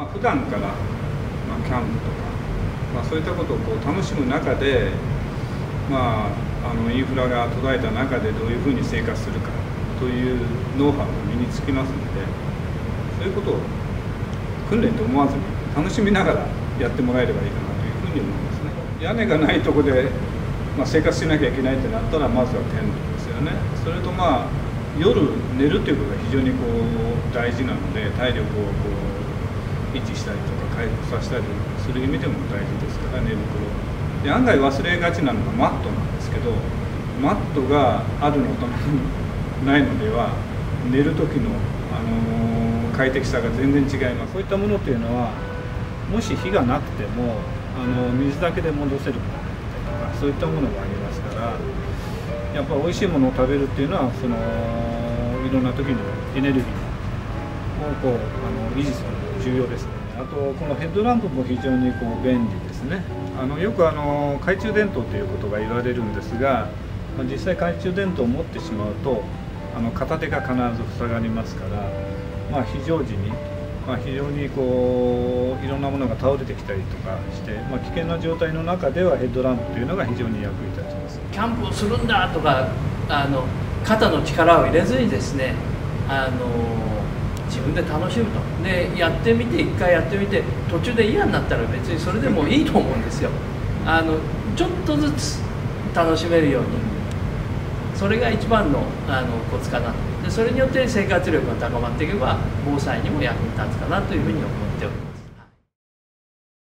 まあ、普段から、まあ、キャンプとか、まあ、そういったことをこう楽しむ中で、まあ、インフラが途絶えた中でどういうふうに生活するかというノウハウが身につきますので、そういうことを訓練と思わずに楽しみながらやってもらえればいいかなというふうに思いますね。屋根がないとこで、まあ、生活しなきゃいけないってなったら、まずはテントですよね。それとまあ夜寝るということが非常にこう大事なので、体力をこう維持したりとか回復させたりする意味でも大事ですから、寝袋で案外忘れがちなのがマットなんですけど、マットがあるのとないのでは寝る時の、快適さが全然違います。そういったものというのは、もし火がなくても水だけで戻せるものだったりとか、そういったものがありますから、やっぱり美味しいものを食べるっていうのは、そのいろんな時のエネルギーをこう維持するのが重要ですね。あとこのヘッドランプも非常にこう便利ですね。よく懐中電灯ということが言われるんですが、実際懐中電灯を持ってしまうと片手が必ず塞がりますから、まあ、非常時に、まあ、非常にこういろんなものが倒れてきたりとかして、まあ、危険な状態の中ではヘッドランプというのが非常に役に立ちます。キャンプをするんだとか肩の力を入れずにですね、自分で楽しむと。でやってみて、一回やってみて途中で嫌になったら別にそれでもいいと思うんですよ。ちょっとずつ楽しめるように、それが一番のコツかなと。でそれによって生活力が高まっていけば、防災にも役に立つかなというふうに思っております。